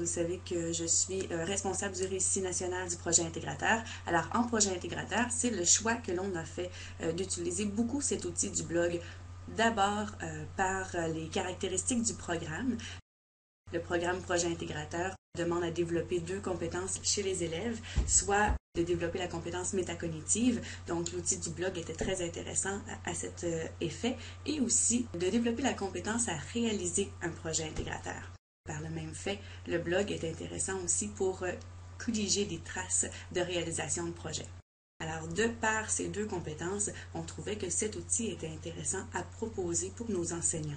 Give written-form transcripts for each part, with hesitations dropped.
Vous savez que je suis responsable du récit national du projet intégrateur. Alors, en projet intégrateur, c'est le choix que l'on a fait d'utiliser beaucoup cet outil du blog, d'abord par les caractéristiques du programme. Le programme projet intégrateur demande à développer deux compétences chez les élèves, soit de développer la compétence métacognitive, donc l'outil du blog était très intéressant à cet effet, et aussi de développer la compétence à réaliser un projet intégrateur. Par le même fait, le blog est intéressant aussi pour colliger des traces de réalisation de projet. Alors, de par ces deux compétences, on trouvait que cet outil était intéressant à proposer pour nos enseignants.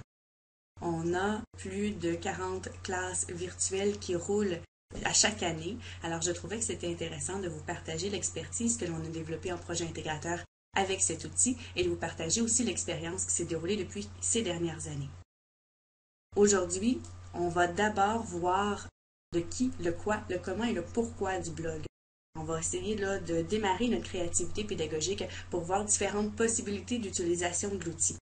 On a plus de 40 classes virtuelles qui roulent à chaque année. Alors, je trouvais que c'était intéressant de vous partager l'expertise que l'on a développée en projet intégrateur avec cet outil et de vous partager aussi l'expérience qui s'est déroulée depuis ces dernières années. Aujourd'hui, on va d'abord voir le qui, le quoi, le comment et le pourquoi du blog. On va essayer là de démarrer notre créativité pédagogique pour voir différentes possibilités d'utilisation de l'outil.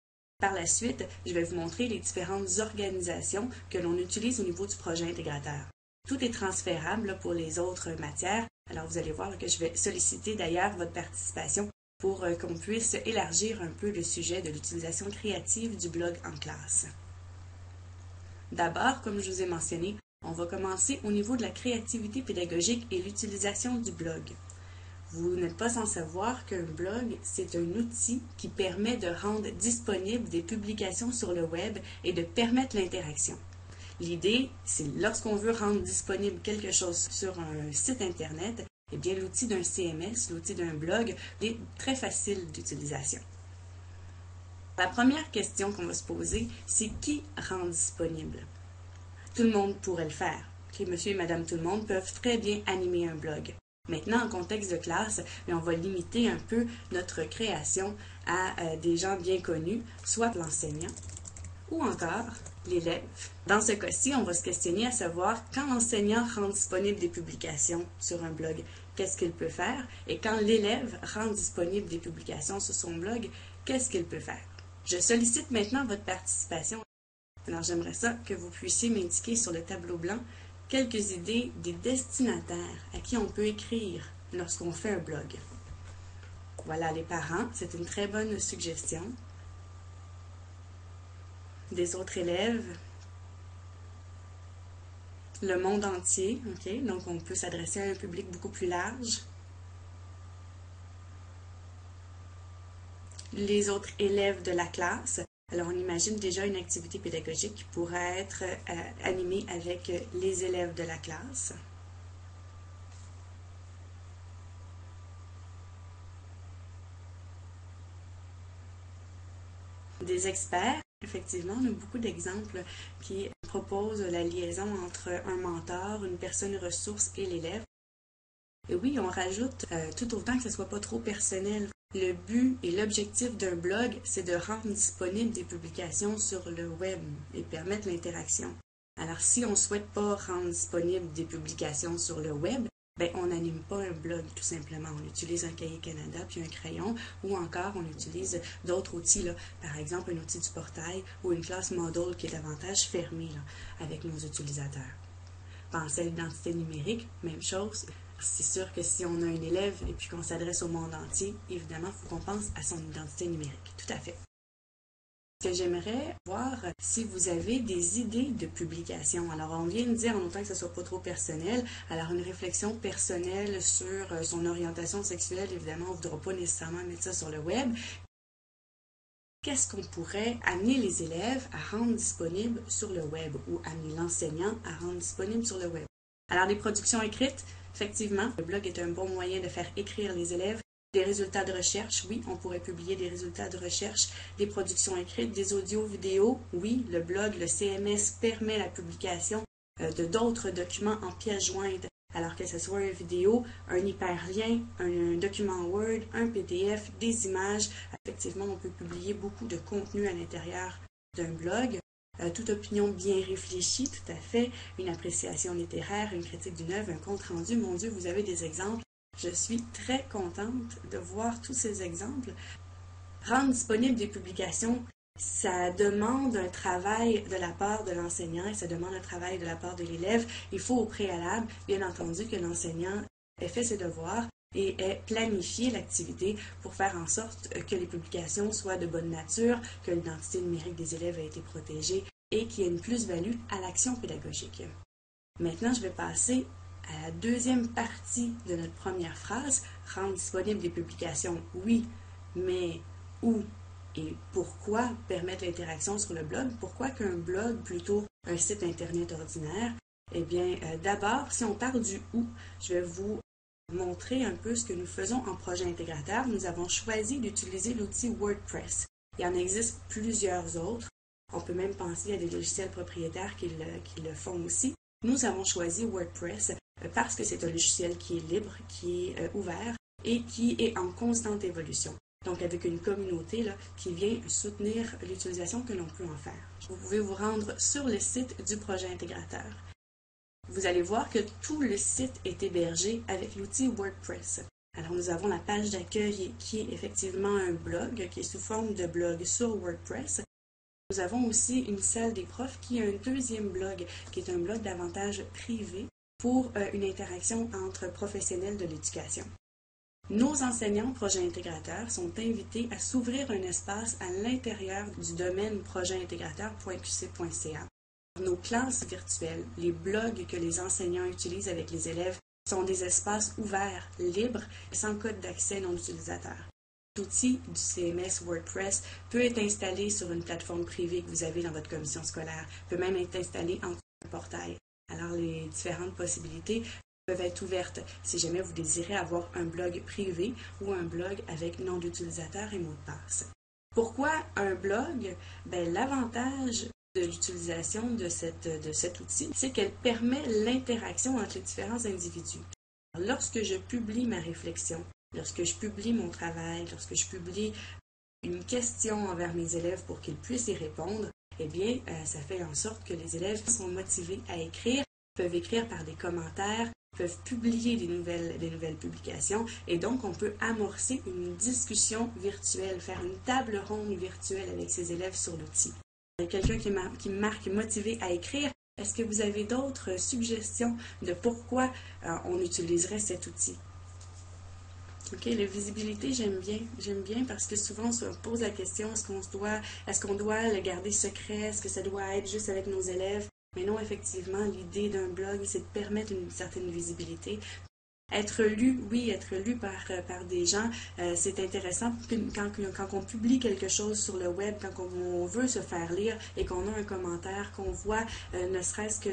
Par la suite, je vais vous montrer les différentes organisations que l'on utilise au niveau du projet intégrateur. Tout est transférable pour les autres matières, alors vous allez voir que je vais solliciter d'ailleurs votre participation pour qu'on puisse élargir un peu le sujet de l'utilisation créative du blog en classe. D'abord, comme je vous ai mentionné, on va commencer au niveau de la créativité pédagogique et l'utilisation du blog. Vous n'êtes pas sans savoir qu'un blog, c'est un outil qui permet de rendre disponibles des publications sur le web et de permettre l'interaction. L'idée, c'est lorsqu'on veut rendre disponible quelque chose sur un site Internet, eh bien l'outil d'un CMS, l'outil d'un blog, est très facile d'utilisation. La première question qu'on va se poser, c'est qui rend disponible? Tout le monde pourrait le faire. Okay, monsieur et madame tout le monde peuvent très bien animer un blog. Maintenant, en contexte de classe, on va limiter un peu notre création à des gens bien connus, soit l'enseignant ou encore l'élève. Dans ce cas-ci, on va se questionner à savoir quand l'enseignant rend disponible des publications sur un blog, qu'est-ce qu'il peut faire? Et quand l'élève rend disponible des publications sur son blog, qu'est-ce qu'il peut faire? Je sollicite maintenant votre participation. Alors, j'aimerais ça que vous puissiez m'indiquer sur le tableau blanc quelques idées des destinataires à qui on peut écrire lorsqu'on fait un blog. Voilà, les parents, c'est une très bonne suggestion. Des autres élèves. Le monde entier, ok? Donc, on peut s'adresser à un public beaucoup plus large. Les autres élèves de la classe. Alors, on imagine déjà une activité pédagogique qui pourrait être animée avec les élèves de la classe. Des experts. Effectivement, on a beaucoup d'exemples qui proposent la liaison entre un mentor, une personne ressource et l'élève. Et oui, on rajoute tout autant que ce ne soit pas trop personnel. Le but et l'objectif d'un blog, c'est de rendre disponibles des publications sur le web et permettre l'interaction. Alors, si on ne souhaite pas rendre disponibles des publications sur le web, ben, on n'anime pas un blog tout simplement. On utilise un cahier Canada puis un crayon ou encore on utilise d'autres outils, là, par exemple un outil du portail ou une classe Moodle qui est davantage fermée là, avec nos utilisateurs. Pensez à l'identité numérique, même chose. C'est sûr que si on a un élève et puis qu'on s'adresse au monde entier, évidemment, il faut qu'on pense à son identité numérique. Tout à fait. Ce que j'aimerais voir, si vous avez des idées de publication. Alors, on vient de dire en autant que ce soit pas trop personnel. Alors, une réflexion personnelle sur son orientation sexuelle, évidemment, on ne voudra pas nécessairement mettre ça sur le web. Qu'est-ce qu'on pourrait amener les élèves à rendre disponible sur le web ou amener l'enseignant à rendre disponible sur le web? Alors, des productions écrites. Effectivement, le blog est un bon moyen de faire écrire les élèves des résultats de recherche. Oui, on pourrait publier des résultats de recherche, des productions écrites, des audios, vidéos. Oui, le blog, le CMS permet la publication de d'autres documents en pièces jointes Alors que ce soit une vidéo, un hyperlien, un document Word, un PDF, des images. Effectivement, on peut publier beaucoup de contenu à l'intérieur d'un blog. Toute opinion bien réfléchie, tout à fait, une appréciation littéraire, une critique d'une œuvre, un compte-rendu. Mon Dieu, vous avez des exemples. Je suis très contente de voir tous ces exemples. Rendre disponibles des publications, ça demande un travail de la part de l'enseignant et ça demande un travail de la part de l'élève. Il faut au préalable, bien entendu, que l'enseignant ait fait ses devoirs et ait planifié l'activité pour faire en sorte que les publications soient de bonne nature, que l'identité numérique des élèves ait été protégée et qu'il y ait une plus-value à l'action pédagogique. Maintenant, je vais passer à la deuxième partie de notre première phrase. Rendre disponibles des publications, oui, mais où? Et pourquoi permettre l'interaction sur le blog? Pourquoi qu'un blog, plutôt un site Internet ordinaire? Eh bien, d'abord, si on parle du « où », je vais vous montrer un peu ce que nous faisons en projet intégrateur. Nous avons choisi d'utiliser l'outil WordPress. Il en existe plusieurs autres. On peut même penser à des logiciels propriétaires qui le font aussi. Nous avons choisi WordPress parce que c'est un logiciel qui est libre, qui est ouvert et qui est en constante évolution. Donc avec une communauté là, qui vient soutenir l'utilisation que l'on peut en faire. Vous pouvez vous rendre sur le site du projet intégrateur. Vous allez voir que tout le site est hébergé avec l'outil WordPress. Alors nous avons la page d'accueil qui est effectivement un blog, qui est sous forme de blog sur WordPress. Nous avons aussi une salle des profs qui est un deuxième blog, qui est un blog davantage privé pour une interaction entre professionnels de l'éducation. Nos enseignants projets intégrateurs sont invités à s'ouvrir un espace à l'intérieur du domaine projetintégrateur.qc.ca. Nos classes virtuelles, les blogs que les enseignants utilisent avec les élèves sont des espaces ouverts, libres, sans code d'accès non utilisateur. L'outil du CMS WordPress peut être installé sur une plateforme privée que vous avez dans votre commission scolaire, peut même être installé en portail. Alors les différentes possibilités peuvent être ouvertes si jamais vous désirez avoir un blog privé ou un blog avec nom d'utilisateur et mot de passe. Pourquoi un blog? Ben, l'avantage de l'utilisation de cet outil, c'est qu'elle permet l'interaction entre les différents individus. Alors, lorsque je publie ma réflexion, lorsque je publie mon travail, lorsque je publie une question envers mes élèves pour qu'ils puissent y répondre, eh bien, ça fait en sorte que les élèves sont motivés à écrire, peuvent écrire par des commentaires, peuvent publier des nouvelles publications et donc on peut amorcer une discussion virtuelle, faire une table ronde virtuelle avec ses élèves sur l'outil. Quelqu'un qui marque motivé à écrire, est-ce que vous avez d'autres suggestions de pourquoi on utiliserait cet outil? OK, la visibilité, j'aime bien parce que souvent on se pose la question, est-ce qu'on doit le garder secret, est-ce que ça doit être juste avec nos élèves? Mais non, effectivement, l'idée d'un blog, c'est de permettre une certaine visibilité. Être lu, oui, être lu par des gens, c'est intéressant quand on publie quelque chose sur le web, quand on veut se faire lire et qu'on a un commentaire, qu'on voit ne serait-ce que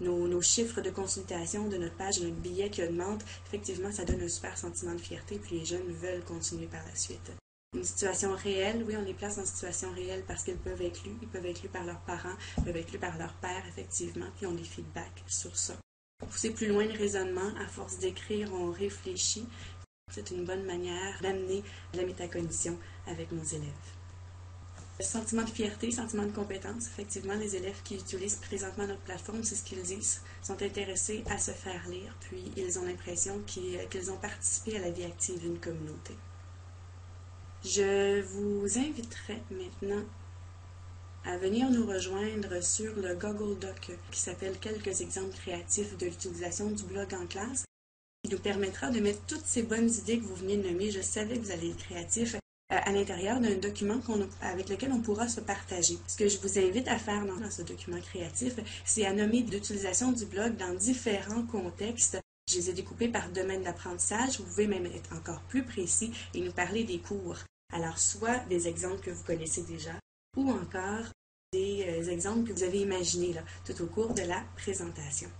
nos chiffres de consultation de notre page, notre billet qui augmente. Effectivement, ça donne un super sentiment de fierté, puis les jeunes veulent continuer par la suite. Une situation réelle, oui, on les place en situation réelle parce qu'ils peuvent être lus, ils peuvent être lus par leurs parents, ils peuvent être lus par leurs pairs, effectivement, puis on les feedback sur ça. Pousser plus loin le raisonnement, à force d'écrire, on réfléchit. C'est une bonne manière d'amener la métacognition avec nos élèves. Le sentiment de fierté, sentiment de compétence, effectivement, les élèves qui utilisent présentement notre plateforme, c'est ce qu'ils disent, sont intéressés à se faire lire, puis ils ont l'impression qu'ils ont participé à la vie active d'une communauté. Je vous inviterai maintenant à venir nous rejoindre sur le Google Doc qui s'appelle « Quelques exemples créatifs de l'utilisation du blog en classe ». Il nous permettra de mettre toutes ces bonnes idées que vous venez de nommer, je savais que vous allez être créatifs, à l'intérieur d'un document avec lequel on pourra se partager. Ce que je vous invite à faire dans ce document créatif, c'est à nommer l'utilisation du blog dans différents contextes. Je les ai découpés par domaine d'apprentissage. Vous pouvez même être encore plus précis et nous parler des cours. Alors, soit des exemples que vous connaissez déjà, ou encore des exemples que vous avez imaginés là, tout au cours de la présentation.